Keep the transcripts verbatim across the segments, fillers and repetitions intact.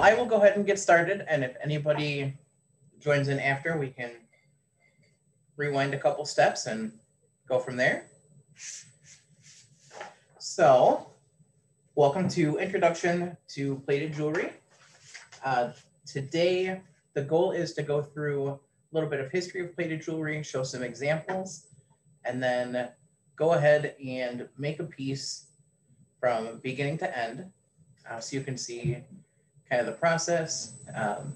well, I will go ahead and get started, and if anybody joins in after, we can rewind a couple steps and go from there. So, welcome to Introduction to Plaited Jewelry. Uh, today, the goal is to go through a little bit of history of plaited jewelry, show some examples, and then go ahead and make a piece from beginning to end, uh, so you can see kind of the process, um,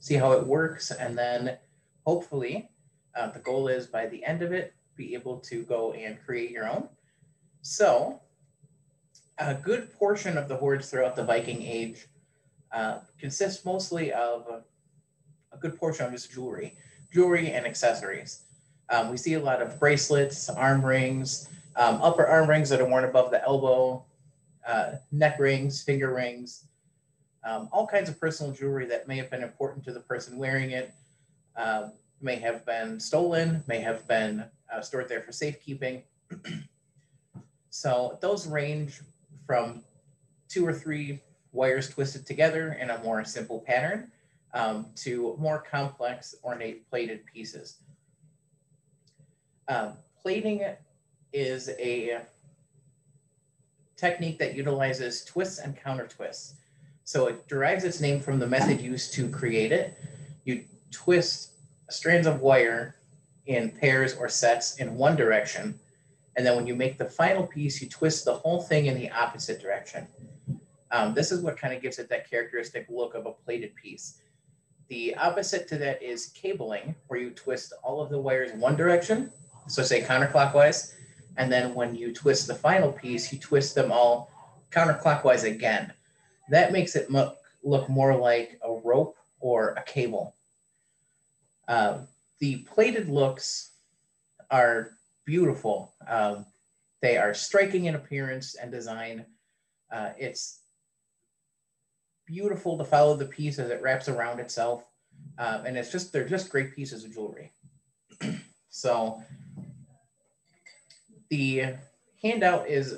see how it works, and then hopefully uh, the goal is by the end of it, be able to go and create your own. So a good portion of the hoards throughout the Viking Age uh, consists mostly of a good portion of just jewelry, jewelry and accessories. Um, we see a lot of bracelets, arm rings, um, upper arm rings that are worn above the elbow, uh, neck rings, finger rings, um, all kinds of personal jewelry that may have been important to the person wearing it, uh, may have been stolen, may have been uh, stored there for safekeeping. So those range from two or three wires twisted together in a more simple pattern um, to more complex ornate plated pieces. Uh, plaiting is a technique that utilizes twists and counter twists. So it derives its name from the method used to create it. You twist strands of wire in pairs or sets in one direction, and then when you make the final piece, you twist the whole thing in the opposite direction. Um, this is what kind of gives it that characteristic look of a plaited piece. The opposite to that is cabling, where you twist all of the wires in one direction, so say counterclockwise, and then when you twist the final piece, you twist them all counterclockwise again. That makes it look, look more like a rope or a cable. Uh, the plaited looks are beautiful. Um, they are striking in appearance and design. Uh, it's beautiful to follow the piece as it wraps around itself. Um, and it's just, they're just great pieces of jewelry. So the handout is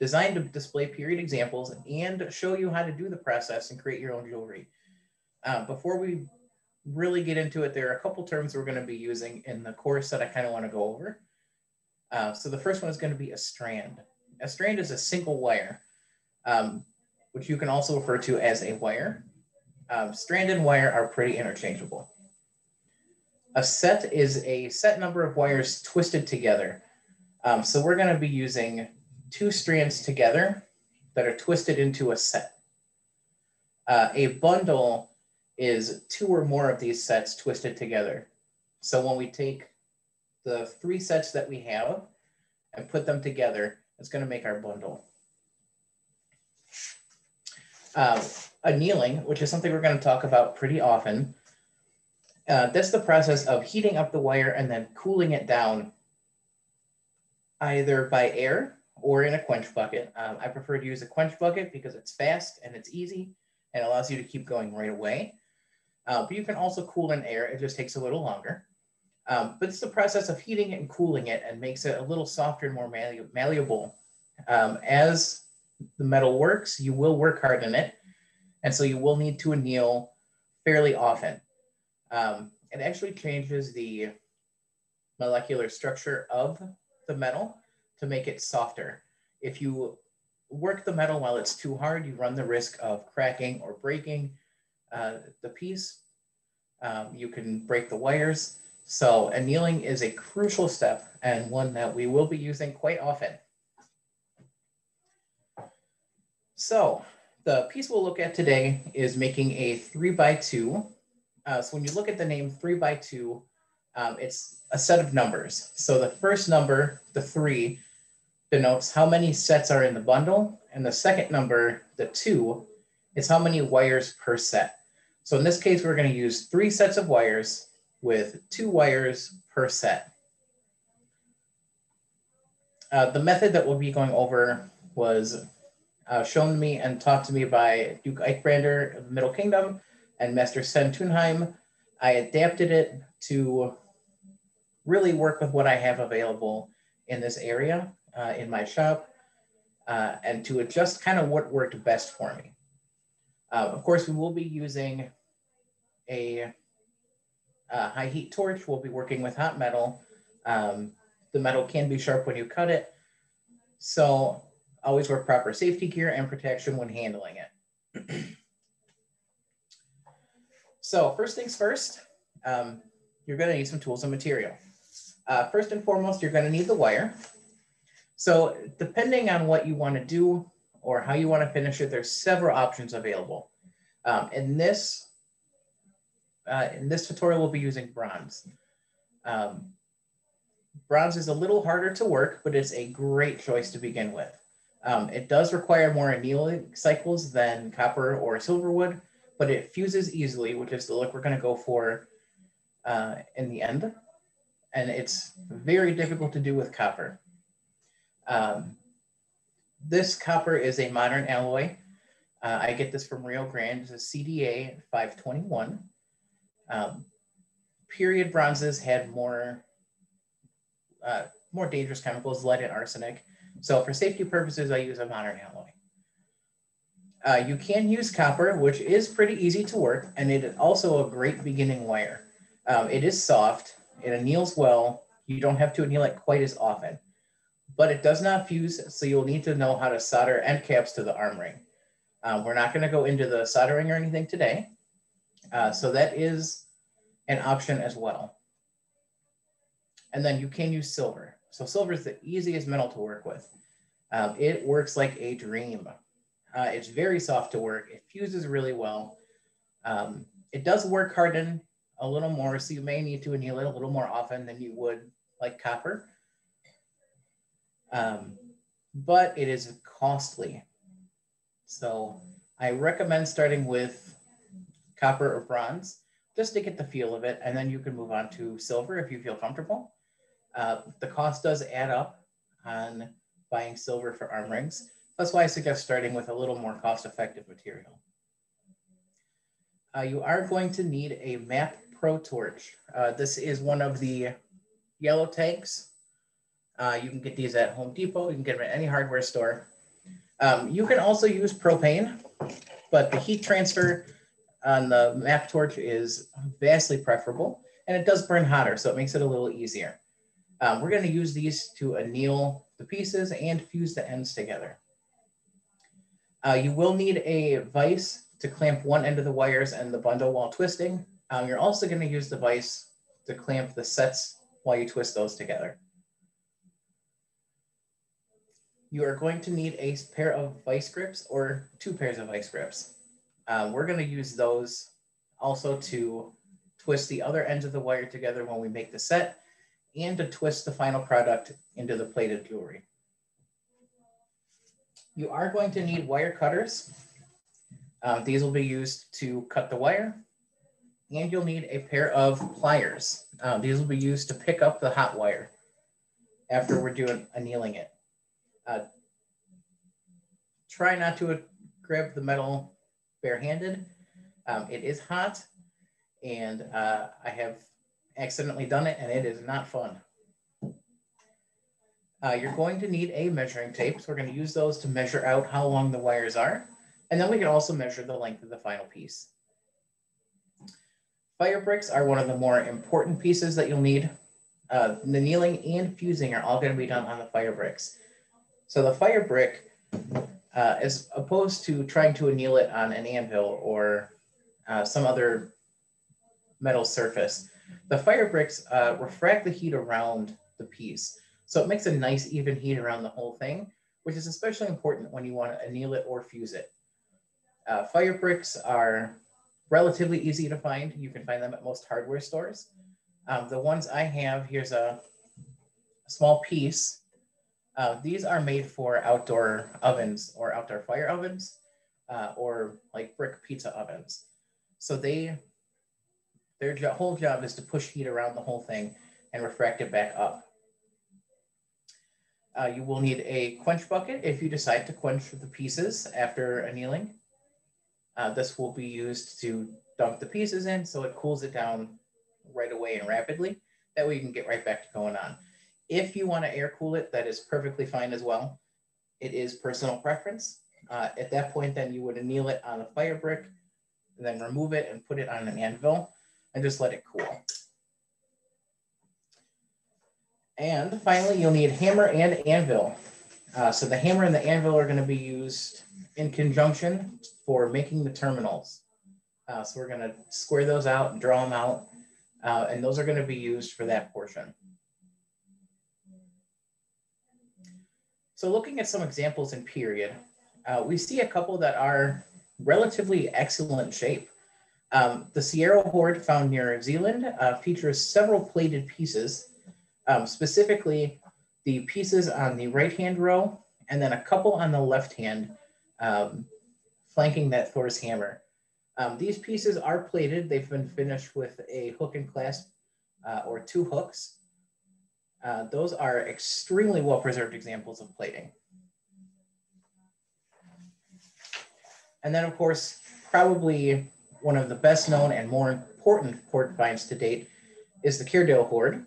designed to display period examples and show you how to do the process and create your own jewelry. Uh, before we really get into it, there are a couple terms we're going to be using in the course that I kind of want to go over. Uh, so the first one is going to be a strand. A strand is a single wire, um, which you can also refer to as a wire. Um, strand and wire are pretty interchangeable. A set is a set number of wires twisted together. Um, so we're going to be using two strands together that are twisted into a set. Uh, a bundle is two or more of these sets twisted together. So when we take the three sets that we have and put them together, it's going to make our bundle. Uh, annealing, which is something we're going to talk about pretty often. Uh, that's the process of heating up the wire and then cooling it down either by air or in a quench bucket. Um, I prefer to use a quench bucket because it's fast and it's easy and allows you to keep going right away. Uh, but you can also cool in air. It just takes a little longer. Um, but it's the process of heating it and cooling it and makes it a little softer and more malleable. Um, as the metal works, you will work hard in it. And so you will need to anneal fairly often. Um, it actually changes the molecular structure of the metal to make it softer. If you work the metal while it's too hard, you run the risk of cracking or breaking uh, the piece. Um, you can break the wires. So annealing is a crucial step and one that we will be using quite often. So the piece we'll look at today is making a three by two. Uh, so when you look at the name three by two, um, it's a set of numbers. So the first number, the three, denotes how many sets are in the bundle. And the second number, the two, is how many wires per set. So in this case, we're going to use three sets of wires with two wires per set. Uh, the method that we'll be going over was uh, shown to me and taught to me by Duke Eichbrander of the Middle Kingdom and Master Sen Tunheim. I adapted it to really work with what I have available in this area, uh, in my shop, uh, and to adjust kind of what worked best for me. Uh, of course, we will be using a, a high heat torch. We'll be working with hot metal. Um, the metal can be sharp when you cut it. So always wear proper safety gear and protection when handling it. So first things first, um, you're gonna need some tools and material. Uh, first and foremost, you're gonna need the wire. So depending on what you wanna do or how you wanna finish it, there's several options available. Um, in, this, uh, in this tutorial, we'll be using bronze. Um, bronze is a little harder to work, but it's a great choice to begin with. Um, it does require more annealing cycles than copper or silver would, but it fuses easily, which is the look we're gonna go for uh, in the end. And it's very difficult to do with copper. Um, this copper is a modern alloy. Uh, I get this from Rio Grande. It's a C D A five twenty-one. Um, period bronzes had more, uh, more dangerous chemicals, lead and arsenic. So for safety purposes, I use a modern alloy. Uh, you can use copper, which is pretty easy to work, and it is also a great beginning wire. Um, it is soft, it anneals well, you don't have to anneal it quite as often, but it does not fuse, so you'll need to know how to solder end caps to the arm ring. Um, we're not gonna go into the soldering or anything today, uh, so that is an option as well. And then you can use silver. So silver is the easiest metal to work with. Um, it works like a dream. Uh, it's very soft to work. It fuses really well. Um, it does work harden a little more, so you may need to anneal it a little more often than you would like copper. Um, but it is costly. So I recommend starting with copper or bronze just to get the feel of it, and then you can move on to silver if you feel comfortable. Uh, the cost does add up on buying silver for arm rings. That's why I suggest starting with a little more cost-effective material. Uh, you are going to need a MAP Pro torch. Uh, this is one of the yellow tanks. Uh, you can get these at Home Depot. You can get them at any hardware store. Um, you can also use propane, but the heat transfer on the MAP torch is vastly preferable, and it does burn hotter, so it makes it a little easier. Um, we're going to use these to anneal the pieces and fuse the ends together. Uh, you will need a vise to clamp one end of the wires and the bundle while twisting. Um, you're also going to use the vise to clamp the sets while you twist those together. You are going to need a pair of vise grips or two pairs of vise grips. Um, we're going to use those also to twist the other ends of the wire together when we make the set and to twist the final product into the plaited jewelry. You are going to need wire cutters. Uh, these will be used to cut the wire, and you'll need a pair of pliers. Uh, these will be used to pick up the hot wire after we're doing annealing it. Uh, try not to uh, grab the metal barehanded. Um, it is hot, and uh, I have accidentally done it, and it is not fun. Uh, you're going to need a measuring tape. So we're going to use those to measure out how long the wires are. And then we can also measure the length of the final piece. Fire bricks are one of the more important pieces that you'll need. Uh, the annealing and fusing are all going to be done on the fire bricks. So the fire brick, uh, as opposed to trying to anneal it on an anvil or uh, some other metal surface, the fire bricks uh, refract the heat around the piece. So it makes a nice even heat around the whole thing, which is especially important when you want to anneal it or fuse it. Uh, fire bricks are relatively easy to find. You can find them at most hardware stores. Um, the ones I have, here's a, a small piece. Uh, these are made for outdoor ovens or outdoor fire ovens uh, or like brick pizza ovens. So they, their jo- whole job is to push heat around the whole thing and refract it back up. Uh, you will need a quench bucket if you decide to quench the pieces after annealing. Uh, this will be used to dump the pieces in so it cools it down right away and rapidly. That way you can get right back to going on. If you want to air cool it, that is perfectly fine as well. It is personal preference. Uh, at that point, then you would anneal it on a fire brick, and then remove it and put it on an anvil and just let it cool. And finally, you'll need hammer and anvil. Uh, so the hammer and the anvil are gonna be used in conjunction for making the terminals. Uh, so we're gonna square those out and draw them out. Uh, and those are gonna be used for that portion. So looking at some examples in period, uh, we see a couple that are relatively excellent shape. Um, the Sierra Hoard found near Zealand uh, features several plated pieces, um, specifically the pieces on the right-hand row and then a couple on the left-hand um, flanking that Thor's hammer. Um, these pieces are plated. They've been finished with a hook and clasp uh, or two hooks. Uh, those are extremely well-preserved examples of plating. And then, of course, probably one of the best-known and more important hoard finds to date is the Keardale Hoard.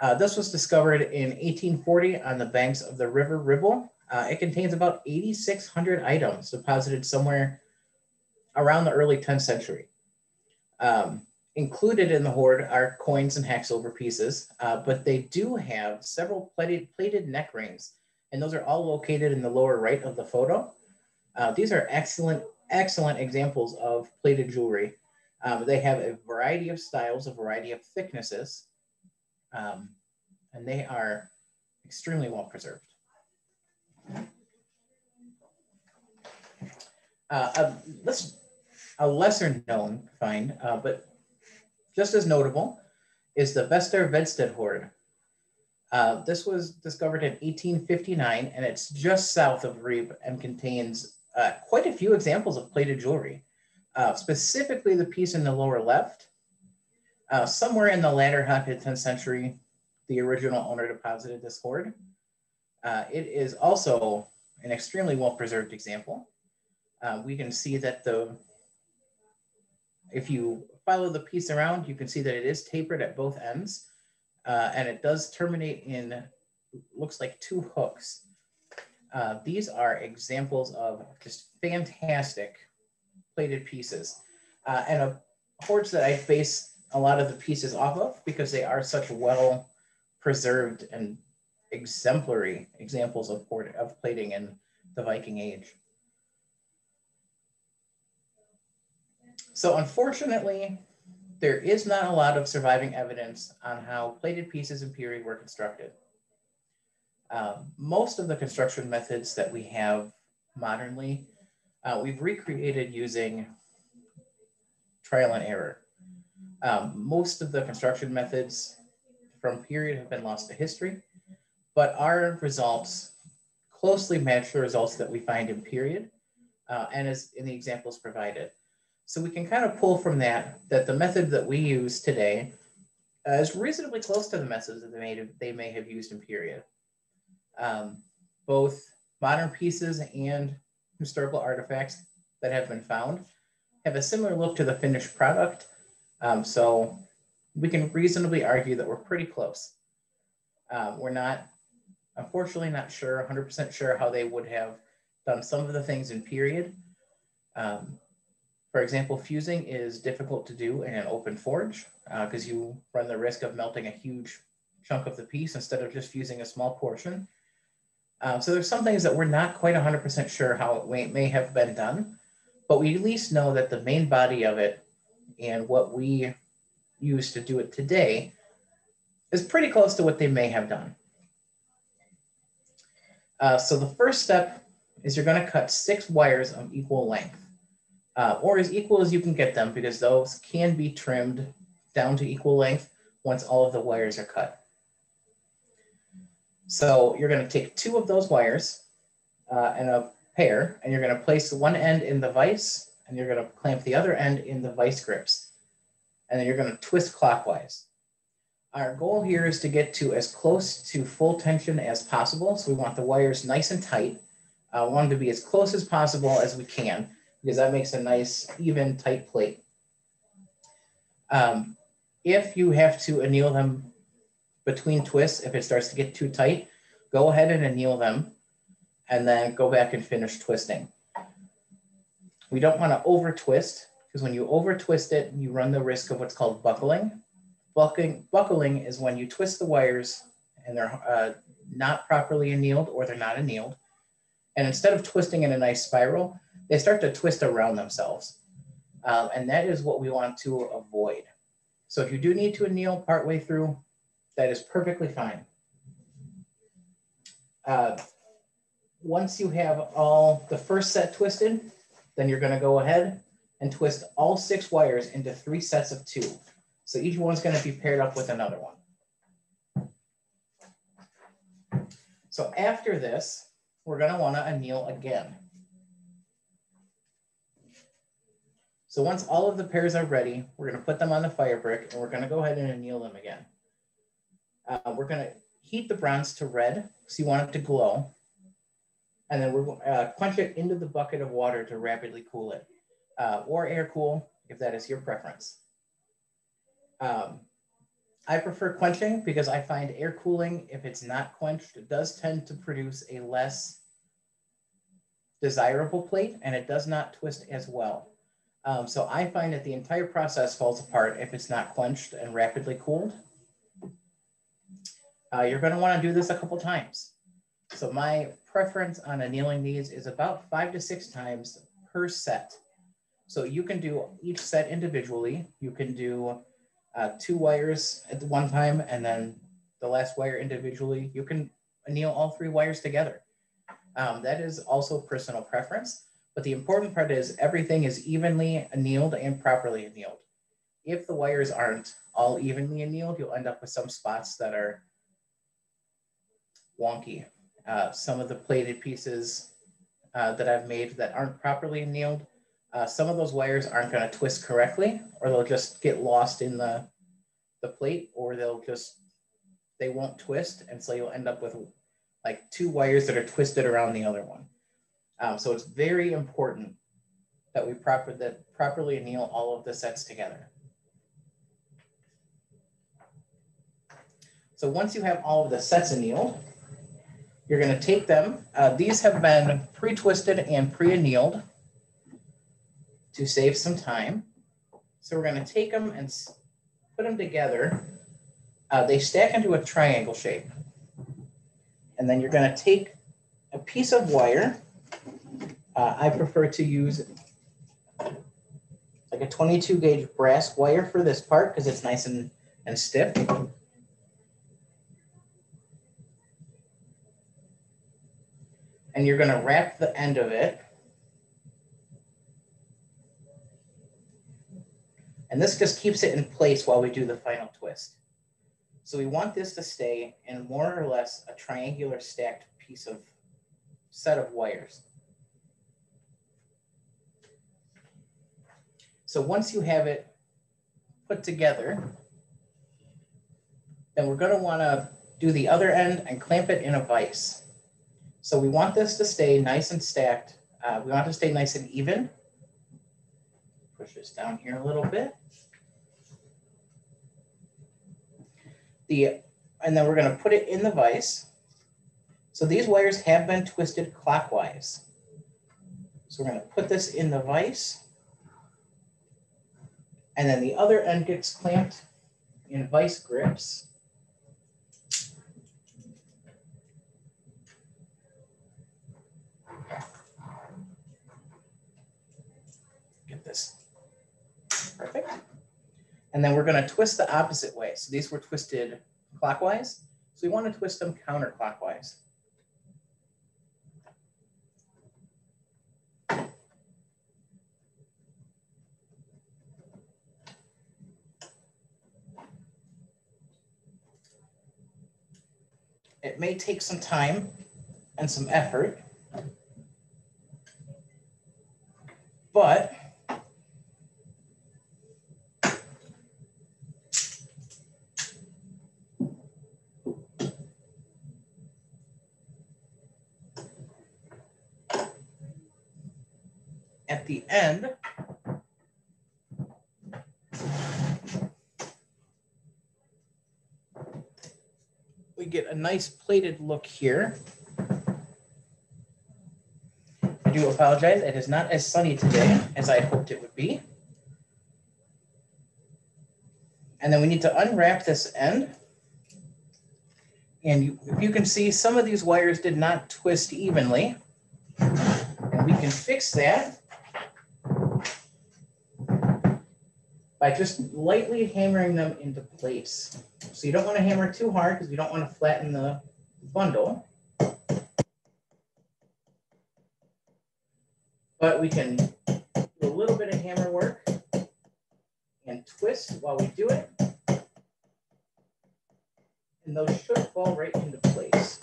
Uh, this was discovered in eighteen forty on the banks of the River Ribble. Uh, it contains about eighty-six hundred items deposited somewhere around the early tenth century. Um, Included in the hoard are coins and hacksilver pieces, uh, but they do have several plated, plated neck rings, and those are all located in the lower right of the photo. Uh, these are excellent, excellent examples of plated jewelry. Um, they have a variety of styles, a variety of thicknesses, um, and they are extremely well preserved. Uh, a, this, a lesser known find, uh, but just as notable is the Vester Vedsted Hoard. Uh, this was discovered in eighteen fifty-nine, and it's just south of Ribe and contains uh, quite a few examples of plated jewelry, uh, specifically the piece in the lower left. Uh, somewhere in the latter half of the tenth century, the original owner deposited this hoard. Uh, it is also an extremely well-preserved example. Uh, we can see that the, if you follow the piece around, you can see that it is tapered at both ends, uh, and it does terminate in, looks like two hooks. Uh, these are examples of just fantastic plated pieces, uh, and a hoards that I base a lot of the pieces off of because they are such well preserved and exemplary examples of, hoard, of plating in the Viking Age. So unfortunately, there is not a lot of surviving evidence on how plated pieces in period were constructed. Um, most of the construction methods that we have modernly, uh, we've recreated using trial and error. Um, most of the construction methods from period have been lost to history, but our results closely match the results that we find in period uh, and as in the examples provided. So we can kind of pull from that, that the method that we use today uh, is reasonably close to the methods that they may have, they may have used in period. Um, both modern pieces and historical artifacts that have been found have a similar look to the finished product. Um, so we can reasonably argue that we're pretty close. Um, we're not, unfortunately not sure, one hundred percent sure how they would have done some of the things in period. Um, For example, fusing is difficult to do in an open forge because uh, you run the risk of melting a huge chunk of the piece instead of just fusing a small portion. Um, so there's some things that we're not quite one hundred percent sure how it may have been done, but we at least know that the main body of it and what we use to do it today is pretty close to what they may have done. Uh, so the first step is you're going to cut six wires of equal length. Uh, or as equal as you can get them, because those can be trimmed down to equal length once all of the wires are cut. So you're going to take two of those wires uh, and a pair, and you're going to place one end in the vise, and you're going to clamp the other end in the vise grips, and then you're going to twist clockwise. Our goal here is to get to as close to full tension as possible, so we want the wires nice and tight. Uh, we want them to be as close as possible as we can, because that makes a nice, even, tight plate. Um, if you have to anneal them between twists, if it starts to get too tight, go ahead and anneal them and then go back and finish twisting. We don't want to over twist, because when you over twist it, you run the risk of what's called buckling. Buckling, buckling is when you twist the wires and they're uh, not properly annealed, or they're not annealed. And instead of twisting in a nice spiral, they start to twist around themselves. Um, and that is what we want to avoid. So if you do need to anneal partway through, that is perfectly fine. Uh, once you have all the first set twisted, then you're gonna go ahead and twist all six wires into three sets of two. So each one's gonna be paired up with another one. So after this, we're gonna wanna anneal again. So once all of the pairs are ready, we're gonna put them on the fire brick and we're gonna go ahead and anneal them again. Uh, we're gonna heat the bronze to red, so you want it to glow. And then we're uh, quench it into the bucket of water to rapidly cool it, uh, or air cool, if that is your preference. Um, I prefer quenching because I find air cooling, if it's not quenched, it does tend to produce a less desirable plate and it does not twist as well. Um, so I find that the entire process falls apart if it's not quenched and rapidly cooled. Uh, you're gonna wanna do this a couple times. So my preference on annealing these is about five to six times per set. So you can do each set individually. You can do Uh, two wires at one time and then the last wire individually. You can anneal all three wires together. Um, that is also personal preference, but the important part is everything is evenly annealed and properly annealed. If the wires aren't all evenly annealed, you'll end up with some spots that are wonky. Uh, some of the plated pieces uh, that I've made that aren't properly annealed, Uh, some of those wires aren't going to twist correctly, or they'll just get lost in the, the plate, or they'll just, they won't twist. And so you'll end up with like two wires that are twisted around the other one. Um, so it's very important that we proper, that properly anneal all of the sets together. So once you have all of the sets annealed, you're going to take them. Uh, these have been pre-twisted and pre-annealed to save some time. So we're gonna take them and put them together. Uh, they stack into a triangle shape. And then you're gonna take a piece of wire. Uh, I prefer to use like a twenty-two gauge brass wire for this part because it's nice and, and stiff. And you're gonna wrap the end of it. And this just keeps it in place while we do the final twist. So we want this to stay in more or less a triangular stacked piece of set of wires. So once you have it put together, then we're going to want to do the other end and clamp it in a vise. So we want this to stay nice and stacked. Uh, we want it to stay nice and even. Push this down here a little bit. The, and then we're going to put it in the vise. So these wires have been twisted clockwise. So we're going to put this in the vise. And then the other end gets clamped in vise grips. Get this. Perfect. And then we're going to twist the opposite way. So these were twisted clockwise. So we want to twist them counterclockwise. It may take some time and some effort, but at the end, we get a nice plated look here. And do apologize. It is not as sunny today as I hoped it would be. And then we need to unwrap this end. And you, if you can see, some of these wires did not twist evenly. And we can fix that by just lightly hammering them into place. So you don't want to hammer too hard because we don't want to flatten the bundle. But we can do a little bit of hammer work and twist while we do it. And those should fall right into place.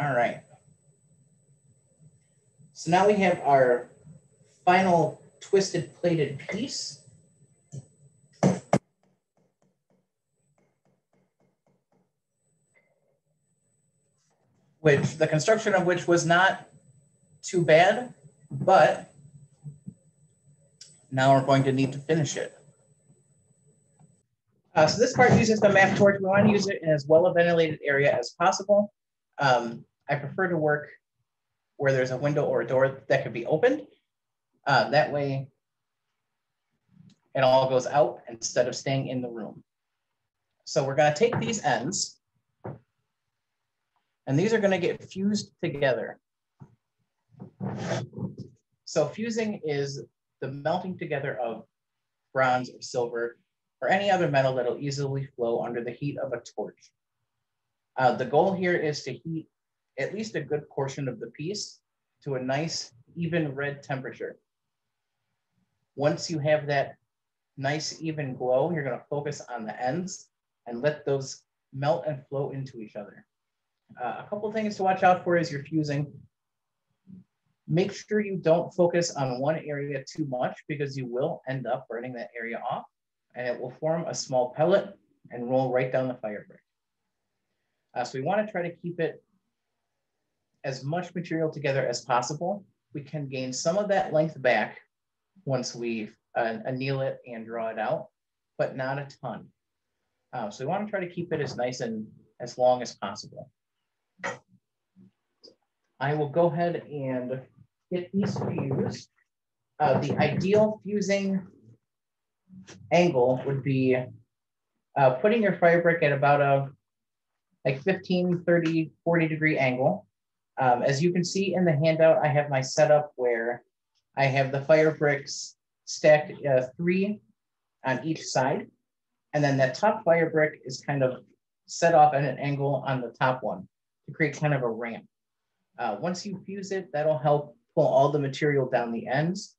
All right. So now we have our final twisted plaited piece. Which the construction of which was not too bad, but now we're going to need to finish it. Uh, so this part uses the M A P torch. We want to use it in as well a ventilated area as possible. Um, I prefer to work where there's a window or a door that could be opened. Uh, that way it all goes out instead of staying in the room. So we're gonna take these ends and these are gonna get fused together. So fusing is the melting together of bronze or silver or any other metal that'll easily flow under the heat of a torch. Uh, the goal here is to heat at least a good portion of the piece to a nice, even red temperature. Once you have that nice, even glow, you're gonna focus on the ends and let those melt and flow into each other. Uh, a couple things to watch out for as you're fusing. Make sure you don't focus on one area too much because you will end up burning that area off and it will form a small pellet and roll right down the fire brick. Uh, so we want to try to keep it as much material together as possible. We can gain some of that length back once we uh, anneal it and draw it out, but not a ton. Uh, so we want to try to keep it as nice and as long as possible. I will go ahead and get these fused. Uh, the ideal fusing angle would be uh, putting your fire brick at about a like fifteen, thirty, forty degree angle. Um, as you can see in the handout, I have my setup where I have the fire bricks stacked uh, three on each side. And then that top fire brick is kind of set off at an angle on the top one to create kind of a ramp. Uh, once you fuse it, that'll help pull all the material down the ends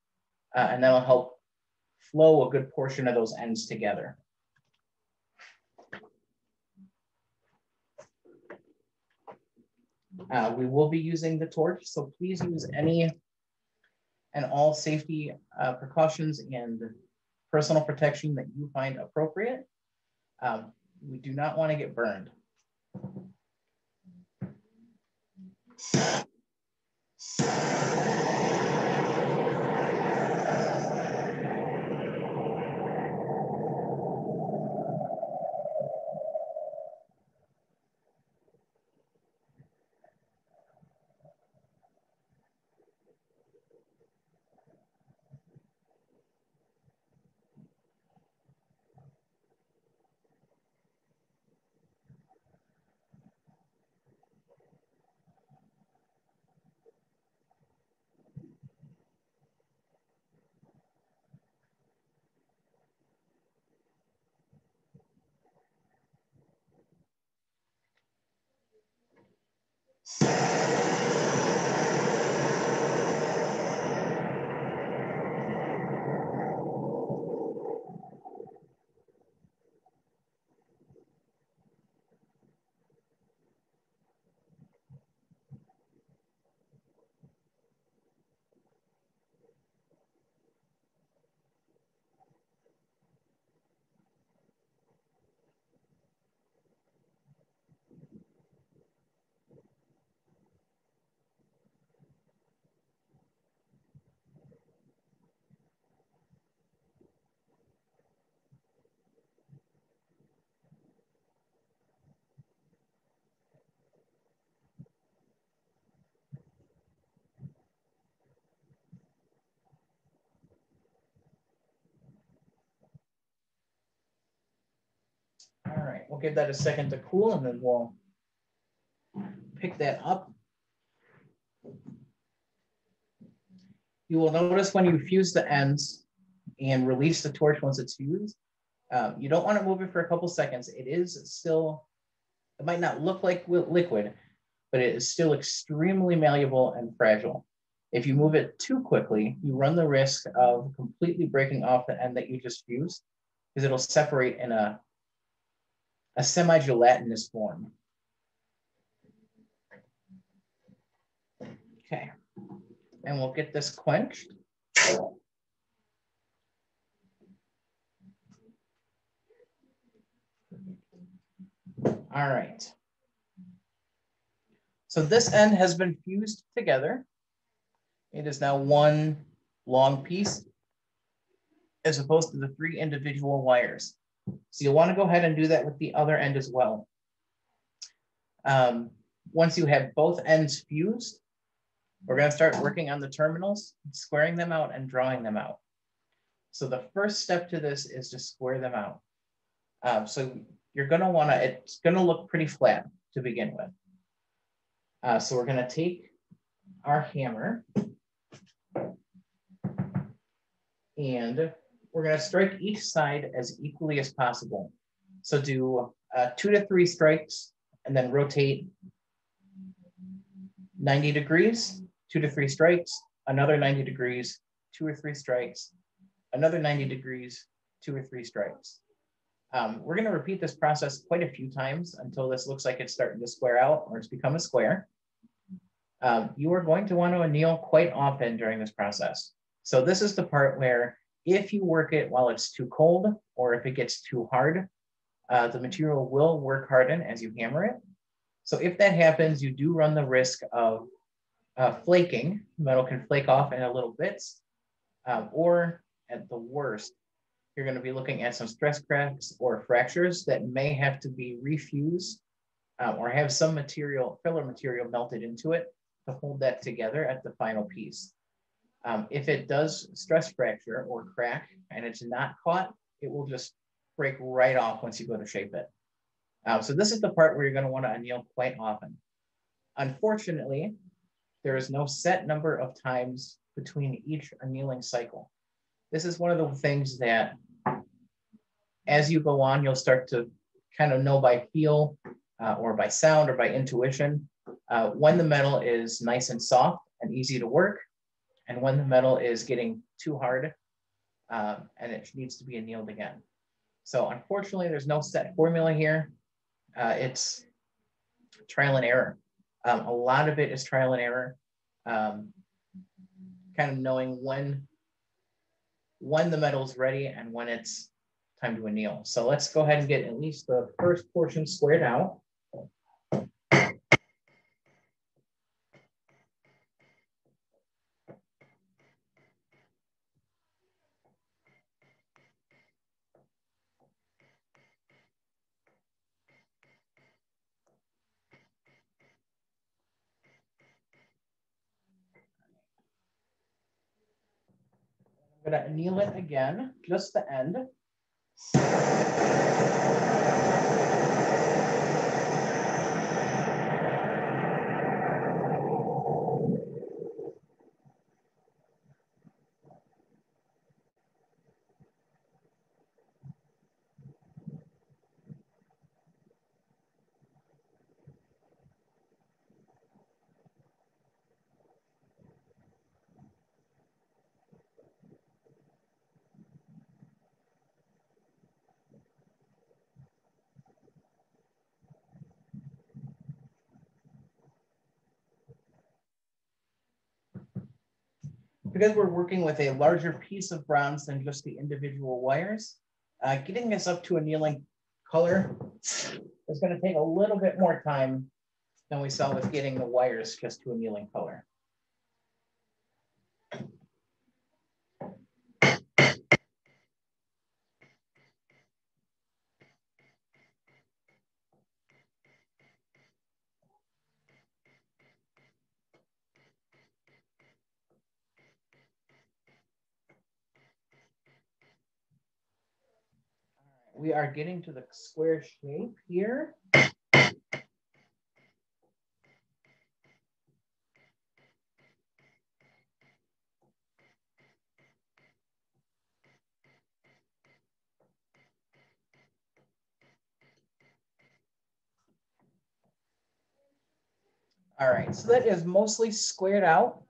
uh, and that'll help flow a good portion of those ends together. Uh, we will be using the torch, so please use any and all safety uh, precautions and personal protection that you find appropriate. Um, we do not want to get burned. we'll give that a second to cool and then we'll pick that up. You will notice when you fuse the ends and release the torch once it's fused, um, you don't want to move it for a couple seconds. It is still, it might not look like liquid, but it is still extremely malleable and fragile. If you move it too quickly, you run the risk of completely breaking off the end that you just fused, because it'll separate in a, a semi-gelatinous form. Okay, and we'll get this quenched. All right. So this end has been fused together. It is now one long piece as opposed to the three individual wires. So you'll want to go ahead and do that with the other end as well. Um, once you have both ends fused, we're going to start working on the terminals, squaring them out and drawing them out. So the first step to this is to square them out. Um, so you're going to want to, it's going to look pretty flat to begin with. Uh, so we're going to take our hammer and we're going to strike each side as equally as possible. So do uh, two to three strikes and then rotate ninety degrees, two to three strikes, another ninety degrees, two or three strikes, another ninety degrees, two or three strikes. Um, we're going to repeat this process quite a few times until this looks like it's starting to square out or it's become a square. Um, you are going to want to anneal quite often during this process. So this is the part where if you work it while it's too cold or if it gets too hard, uh, the material will work harden as you hammer it. So if that happens, you do run the risk of uh, flaking. Metal can flake off in a little bits, um, or at the worst, you're going to be looking at some stress cracks or fractures that may have to be refused uh, or have some material, filler material melted into it to hold that together at the final piece. Um, if it does stress fracture or crack and it's not caught, it will just break right off once you go to shape it. Um, so this is the part where you're going to want to anneal quite often. Unfortunately, there is no set number of times between each annealing cycle. This is one of the things that as you go on, you'll start to kind of know by feel uh, or by sound or by intuition uh, when the metal is nice and soft and easy to work and when the metal is getting too hard uh, and it needs to be annealed again. So unfortunately, there's no set formula here. Uh, it's trial and error. Um, a lot of it is trial and error, um, kind of knowing when, when the metal's ready and when it's time to anneal. So let's go ahead and get at least the first portion squared out. I'm going to anneal it again, just the end. Because we're working with a larger piece of bronze than just the individual wires, uh, getting this up to annealing color is going to take a little bit more time than we saw with getting the wires just to annealing color. we are getting to the square shape here. All right, so that is mostly squared out.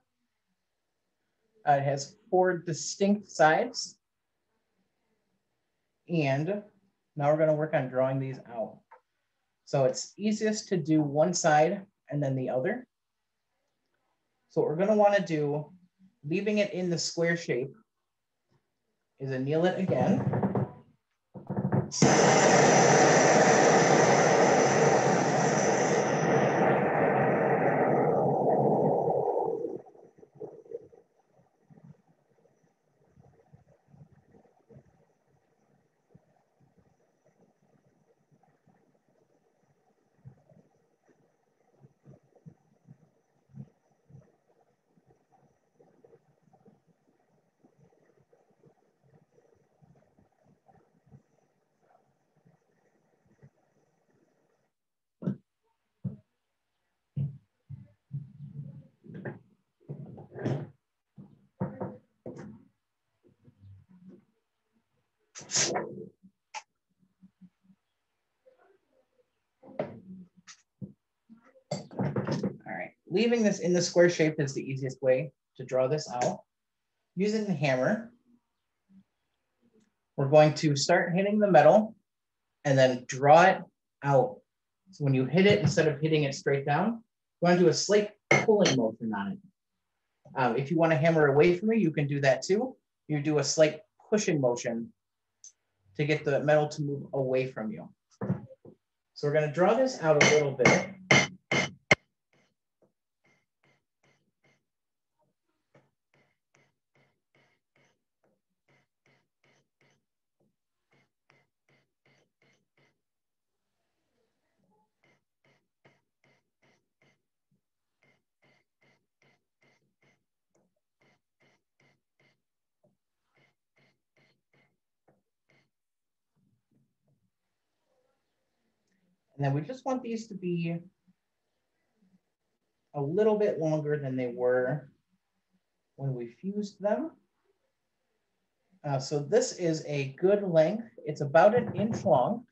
Uh, it has four distinct sides. And now we're gonna work on drawing these out. So it's easiest to do one side and then the other. So what we're gonna wanna do, leaving it in the square shape, is anneal it again. Leaving this in the square shape is the easiest way to draw this out. Using the hammer, we're going to start hitting the metal and then draw it out. So when you hit it, instead of hitting it straight down, you want to do a slight pulling motion on it. Um, if you want to hammer away from it, you can do that too. You do a slight pushing motion to get the metal to move away from you. So we're going to draw this out a little bit. And then we just want these to be a little bit longer than they were when we fused them. Uh, so this is a good length. It's about an inch long,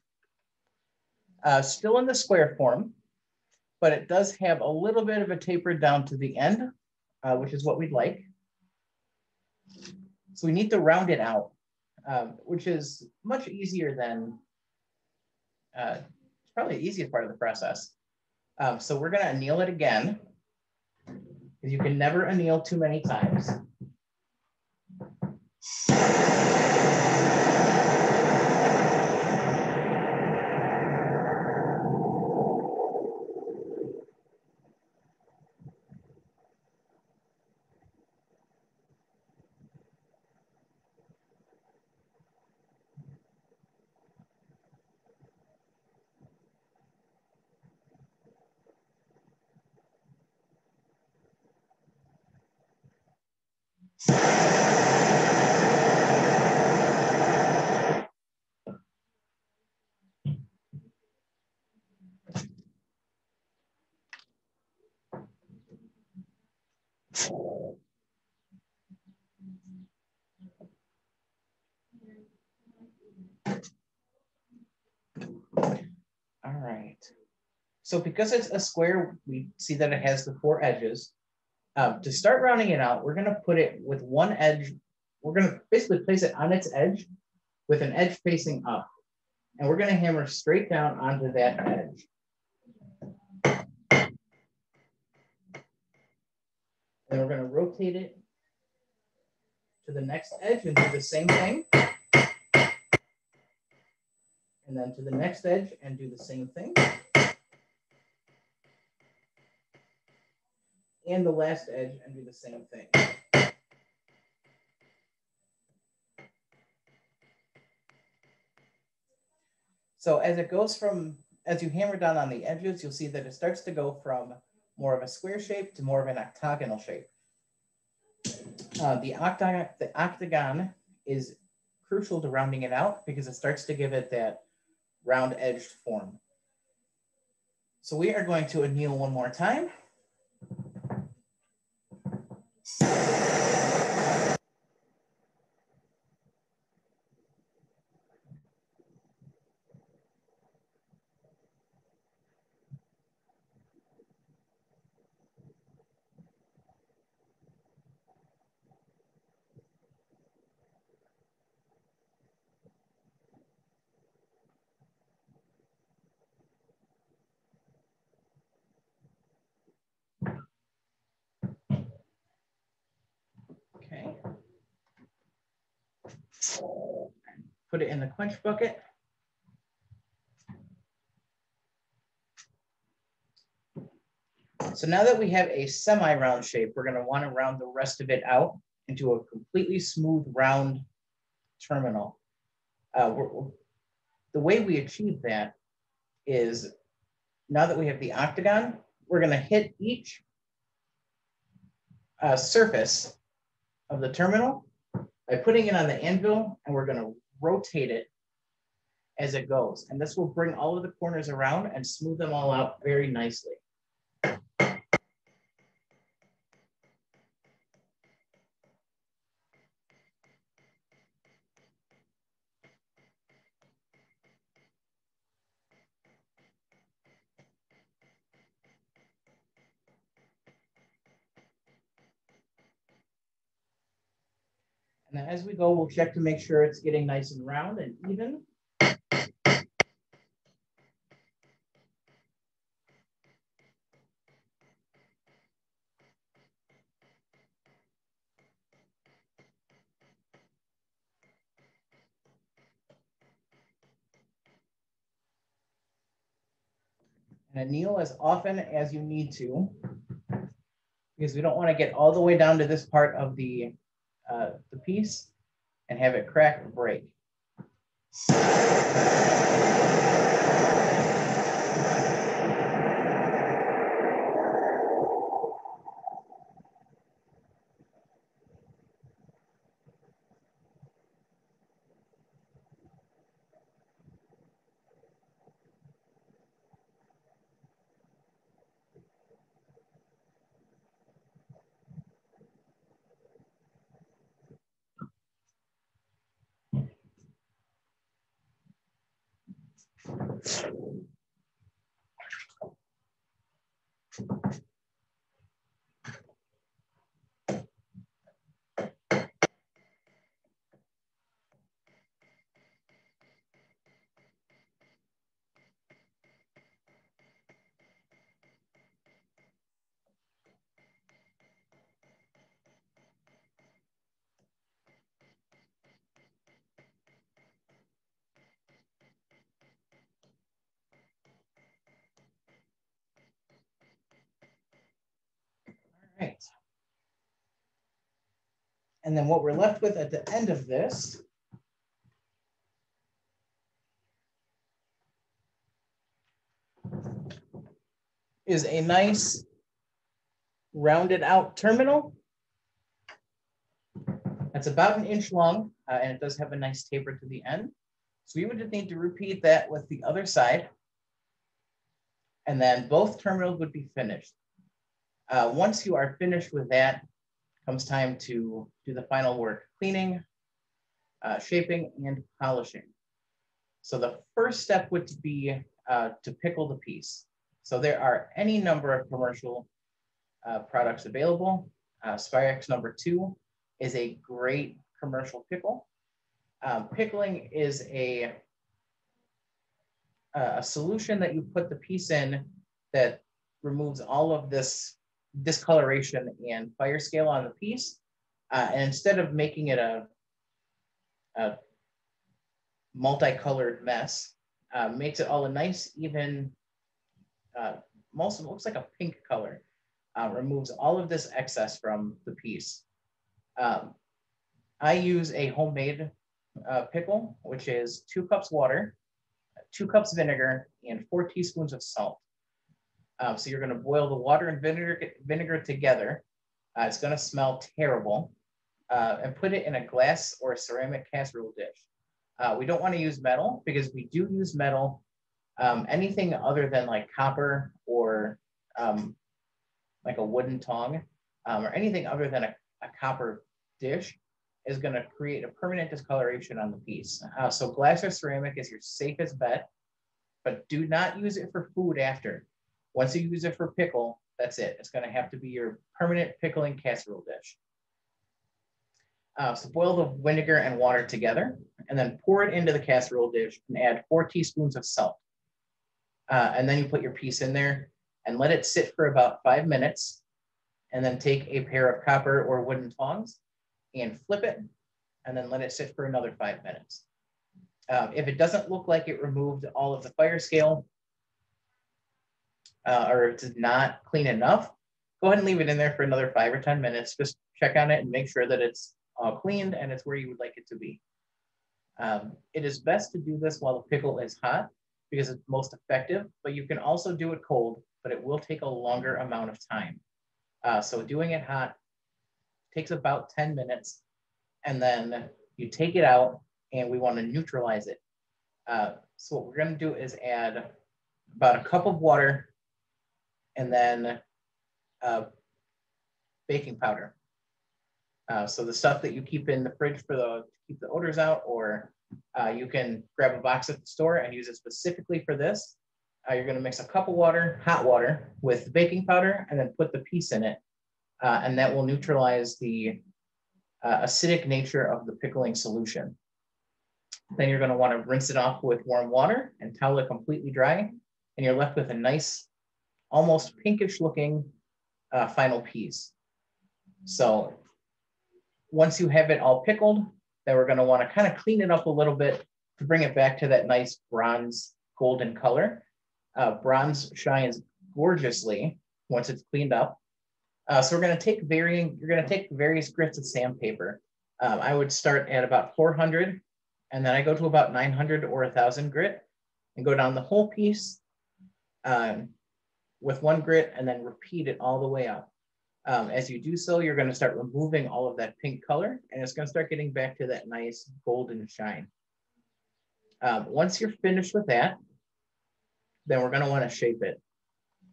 uh, still in the square form, but it does have a little bit of a taper down to the end, uh, which is what we'd like. So we need to round it out, um, which is much easier than uh, probably the easiest part of the process. Um, so we're gonna anneal it again, because you can never anneal too many times. All right, so because it's a square, we see that it has the four edges. Um, to start rounding it out, we're gonna put it with one edge. We're gonna basically place it on its edge with an edge facing up. And we're gonna hammer straight down onto that edge. And we're gonna rotate it to the next edge and do the same thing. And then to the next edge and do the same thing. And the last edge and do the same thing. So as it goes from, as you hammer down on the edges, you'll see that it starts to go from more of a square shape to more of an octagonal shape. Uh, the octagon, the octagon is crucial to rounding it out because it starts to give it that round edged form. So we are going to anneal one more time. Put it in the quench bucket. So now that we have a semi-round shape, we're gonna wanna round the rest of it out into a completely smooth round terminal. Uh, we're, we're, the way we achieve that is, now that we have the octagon, we're gonna hit each uh, surface of the terminal by putting it on the anvil, and we're gonna rotate it as it goes. And this will bring all of the corners around and smooth them all out very nicely. And as we go, we'll check to make sure it's getting nice and round and even. And anneal as often as you need to, because we don't want to get all the way down to this part of the Uh, the piece and have it crack or break. Right. And then what we're left with at the end of this is a nice rounded out terminal. That's about an inch long, uh, and it does have a nice taper to the end. So we would just need to repeat that with the other side, and then both terminals would be finished. Uh, once you are finished with that, comes time to do the final work, cleaning, uh, shaping, and polishing. So the first step would be uh, to pickle the piece. So there are any number of commercial uh, products available. Uh, Spirex number two is a great commercial pickle. Um, pickling is a, a solution that you put the piece in that removes all of this discoloration and fire scale on the piece. Uh, and instead of making it a, a multicolored mess, uh, makes it all a nice, even, uh, most of it looks like a pink color, uh, removes all of this excess from the piece. Um, I use a homemade uh, pickle, which is two cups water, two cups vinegar, and four teaspoons of salt. Uh, so you're going to boil the water and vinegar, vinegar together. Uh, it's going to smell terrible. uh, and put it in a glass or a ceramic casserole dish. Uh, we don't want to use metal because we do use metal. Um, anything other than like copper or um, like a wooden tong um, or anything other than a, a copper dish is going to create a permanent discoloration on the piece. Uh, so glass or ceramic is your safest bet, but do not use it for food after. Once you use it for pickle, that's it. It's going to have to be your permanent pickling casserole dish. Uh, so boil the vinegar and water together and then pour it into the casserole dish and add four teaspoons of salt. Uh, and then you put your piece in there and let it sit for about five minutes and then take a pair of copper or wooden tongs and flip it and then let it sit for another five minutes. Um, if it doesn't look like it removed all of the fire scale uh, or if it's not clean enough, go ahead and leave it in there for another five or ten minutes. Just check on it and make sure that it's all cleaned and it's where you would like it to be. Um, it is best to do this while the pickle is hot because it's most effective, but you can also do it cold, but it will take a longer amount of time. Uh, so doing it hot takes about ten minutes, and then you take it out and we want to neutralize it. Uh, so what we're going to do is add about a cup of water and then uh, baking powder. Uh, so the stuff that you keep in the fridge for the, to keep the odors out, or Uh, you can grab a box at the store and use it specifically for this. Uh, you're going to mix a cup of water, hot water, with baking powder and then put the piece in it. Uh, and that will neutralize the uh, acidic nature of the pickling solution. Then you're going to want to rinse it off with warm water and towel it completely dry. And you're left with a nice, almost pinkish looking uh, final piece. So once you have it all pickled, then we're going to want to kind of clean it up a little bit to bring it back to that nice bronze golden color. Uh, bronze shines gorgeously once it's cleaned up. Uh, so we're going to take varying, you're going to take various grits of sandpaper. Um, I would start at about four hundred, and then I go to about nine hundred or one thousand grit, and go down the whole piece um, with one grit, and then repeat it all the way up. Um, as you do so, you're going to start removing all of that pink color, and it's going to start getting back to that nice golden shine. Um, once you're finished with that, then we're going to want to shape it.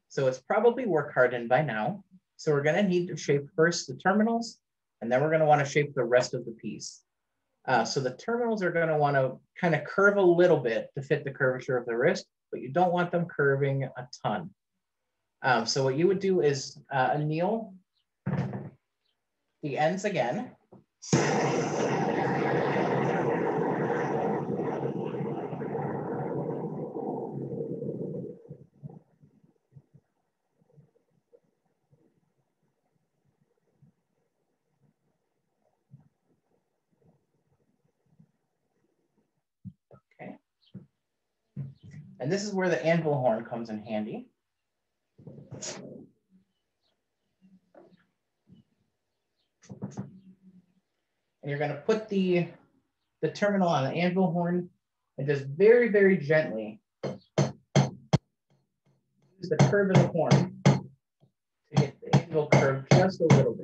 So it's probably work hardened by now. So we're going to need to shape first the terminals, and then we're going to want to shape the rest of the piece. Uh, so the terminals are going to want to kind of curve a little bit to fit the curvature of the wrist, but you don't want them curving a ton. Um, so what you would do is uh, anneal the ends again. Okay. And this is where the anvil horn comes in handy. And you're going to put the, the terminal on the anvil horn and just very, very gently use the curve of the horn to get the anvil curved just a little bit.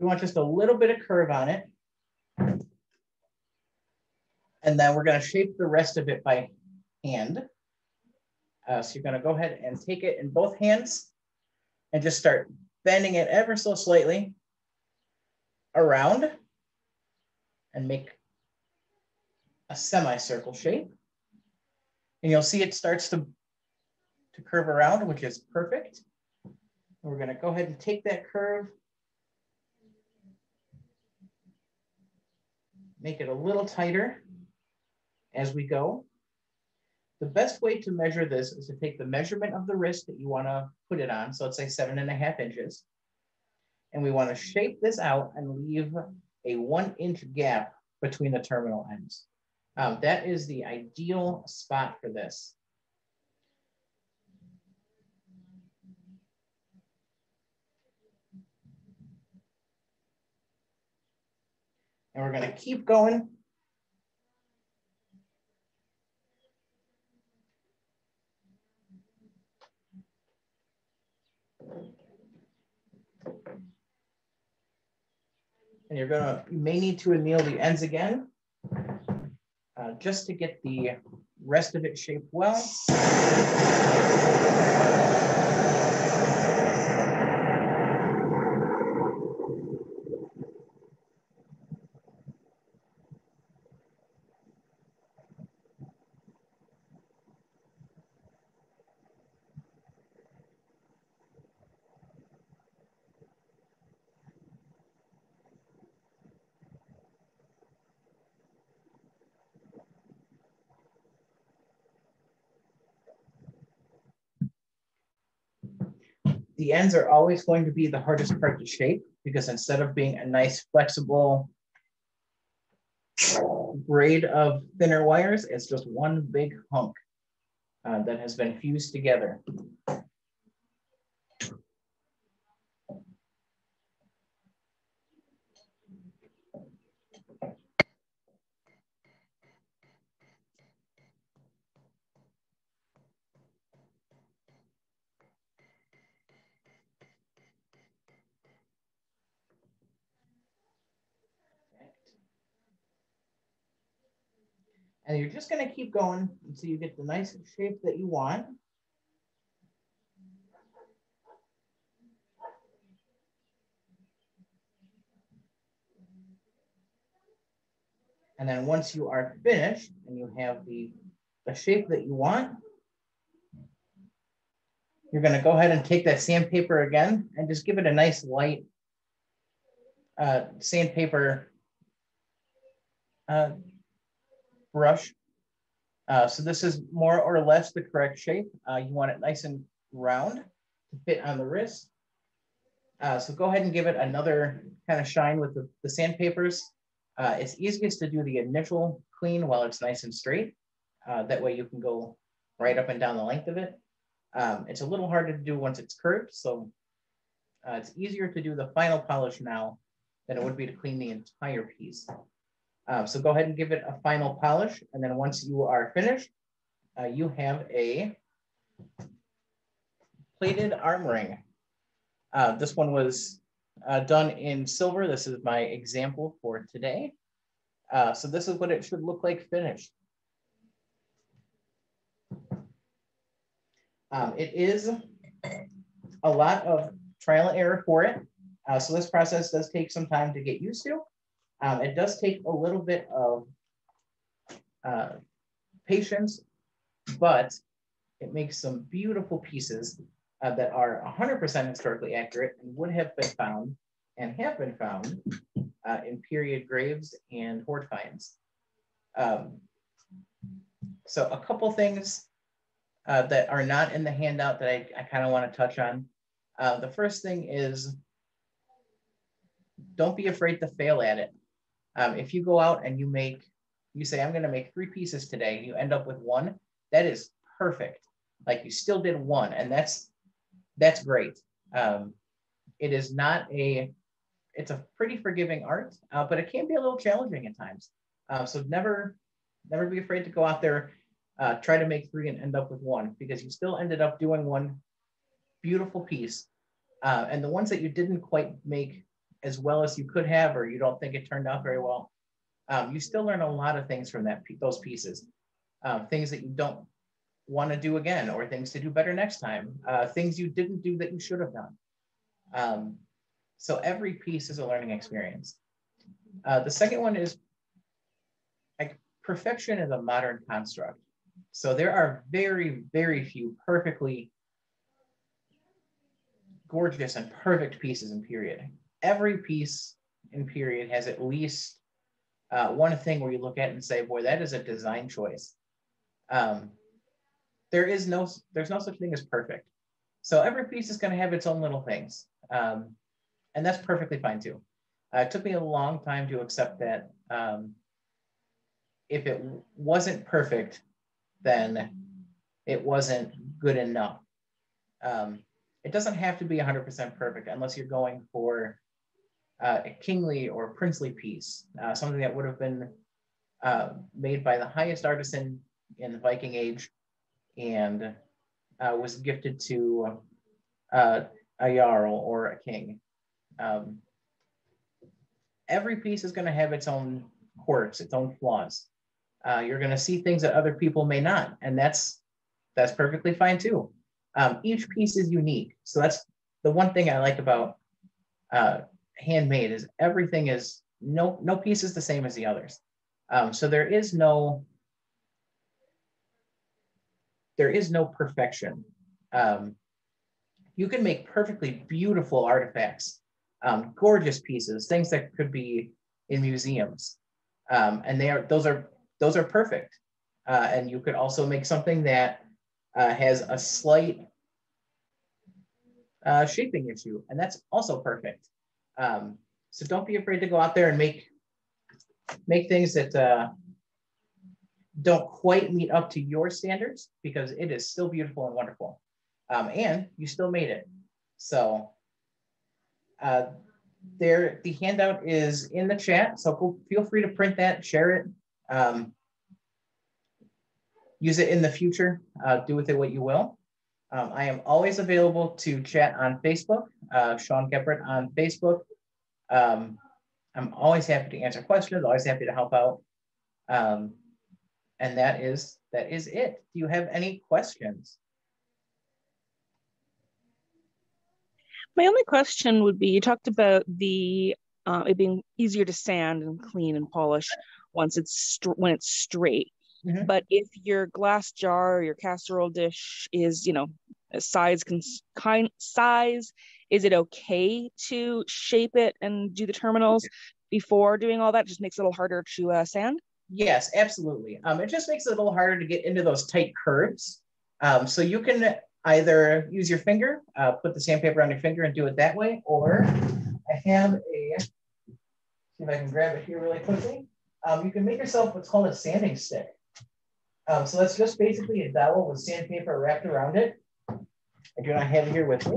We want just a little bit of curve on it. And then we're going to shape the rest of it by hand. Uh, so you're going to go ahead and take it in both hands and just start bending it ever so slightly around and make a semicircle shape. And you'll see it starts to, to curve around, which is perfect. And we're going to go ahead and take that curve, make it a little tighter as we go. The best way to measure this is to take the measurement of the wrist that you want to put it on. So let's say seven and a half inches. And we want to shape this out and leave a one inch gap between the terminal ends. Um, that is the ideal spot for this. and we're going to keep going. And you're going to, you may need to anneal the ends again, uh, just to get the rest of it shaped well. The ends are always going to be the hardest part to shape, because instead of being a nice flexible braid of thinner wires, it's just one big hunk uh, that has been fused together. And you're just going to keep going until you get the nice shape that you want. And then once you are finished and you have the, the shape that you want, you're going to go ahead and take that sandpaper again and just give it a nice light uh, sandpaper uh, brush. Uh, so this is more or less the correct shape. Uh, you want it nice and round to fit on the wrist. Uh, so go ahead and give it another kind of shine with the, the sandpapers. Uh, it's easiest to do the initial clean while it's nice and straight. Uh, that way you can go right up and down the length of it. Um, it's a little harder to do once it's curved. So uh, it's easier to do the final polish now than it would be to clean the entire piece. Um, so go ahead and give it a final polish. And then once you are finished, uh, you have a plated arm ring. Uh, this one was uh, done in silver. This is my example for today. Uh, so this is what it should look like finished. Um, it is a lot of trial and error for it. Uh, so this process does take some time to get used to. Um, it does take a little bit of uh, patience, but it makes some beautiful pieces uh, that are one hundred percent historically accurate and would have been found and have been found uh, in period graves and hoard finds. Um, so a couple things uh, that are not in the handout that I, I kind of want to touch on. Uh, the first thing is, don't be afraid to fail at it. Um, if you go out and you make, you say, I'm going to make three pieces today, and you end up with one, that is perfect. Like, you still did one, and that's that's great. Um, it is not a, it's a pretty forgiving art, uh, but it can be a little challenging at times. Uh, so never, never be afraid to go out there, uh, try to make three and end up with one, because you still ended up doing one beautiful piece. Uh, and the ones that you didn't quite make as well as you could have, or you don't think it turned out very well, um, you still learn a lot of things from that those pieces, um, things that you don't want to do again, or things to do better next time, uh, things you didn't do that you should have done. Um, so every piece is a learning experience. Uh, the second one is, like, perfection is a modern construct. So there are very, very few perfectly gorgeous and perfect pieces in period. Every piece in period has at least uh, one thing where you look at it and say, boy, that is a design choice. Um, there is no, there's no such thing as perfect. So every piece is going to have its own little things. Um, and that's perfectly fine too. Uh, it took me a long time to accept that um, if it wasn't perfect, then it wasn't good enough. Um, it doesn't have to be one hundred percent perfect unless you're going for uh, a kingly or princely piece, uh, something that would have been uh, made by the highest artisan in the Viking Age, and uh, was gifted to uh, a jarl or a king. Um, every piece is going to have its own quirks, its own flaws. Uh, you're going to see things that other people may not, and that's that's perfectly fine too. Um, each piece is unique, so that's the one thing I like about uh, handmade is everything is no no piece is the same as the others. Um, so there is no there is no perfection. Um, you can make perfectly beautiful artifacts, um, gorgeous pieces, things that could be in museums, um, and they are those are those are perfect. Uh, and you could also make something that uh, has a slight uh, shaping issue, and that's also perfect. Um, so don't be afraid to go out there and make make things that uh, don't quite meet up to your standards, because it is still beautiful and wonderful. Um, and you still made it. So uh, there, the handout is in the chat. So go, feel free to print that, share it. Um, use it in the future, uh, do with it what you will. Um, I am always available to chat on Facebook, uh, Sean Geppert on Facebook. Um, I'm always happy to answer questions, always happy to help out. Um, and that is, that is it. Do you have any questions? My only question would be, you talked about the uh, it being easier to sand and clean and polish once it's when it's straight. Mm-hmm. But if your glass jar or your casserole dish is, you know, size kind size, is it okay to shape it and do the terminals before doing all that? It just makes it a little harder to uh, sand. Yes, absolutely. Um, it just makes it a little harder to get into those tight curves. Um, so you can either use your finger, uh, put the sandpaper on your finger and do it that way, or I have a, see if I can grab it here really quickly. Um, you can make yourself what's called a sanding stick. Um, so that's just basically a dowel with sandpaper wrapped around it. I do not have it here with me.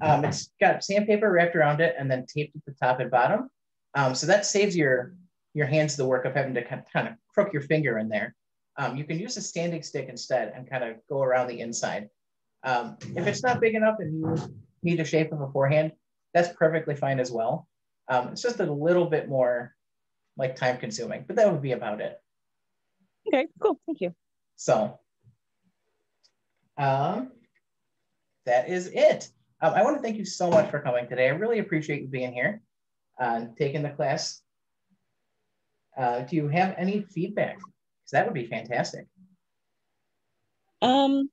Um, it's got sandpaper wrapped around it and then taped at the top and bottom. Um, so that saves your, your hands the work of having to kind of crook your finger in there. Um, you can use a standing stick instead and kind of go around the inside. Um, if it's not big enough and you need to shape it beforehand, that's perfectly fine as well. Um, it's just a little bit more like time consuming, but that would be about it. Okay, cool, thank you. So um, that is it. Um, I wanna thank you so much for coming today. I really appreciate you being here and uh, taking the class. Uh, do you have any feedback? Because that would be fantastic. Um.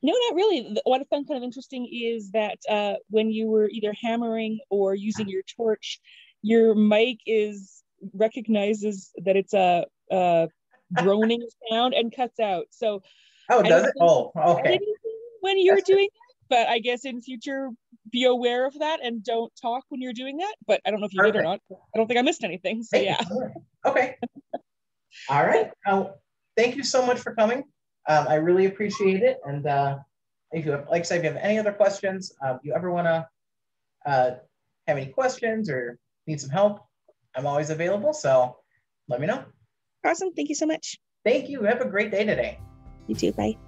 No, not really. What I found kind of interesting is that uh, when you were either hammering or using your torch, your mic is recognizes that it's a, a groaning sound and cuts out. So, oh, does it? Oh, okay. When you're That's doing it. That, but I guess in future, be aware of that and don't talk when you're doing that. But I don't know if you Perfect. Did or not. I don't think I missed anything. So yeah. Okay. All right. Oh, thank you so much for coming. Um, I really appreciate it. And uh, if you have, like I said, if you have any other questions, uh, if you ever want to uh, have any questions or need some help, I'm always available. So let me know. Awesome. Thank you so much. Thank you. Have a great day today. You too. Bye.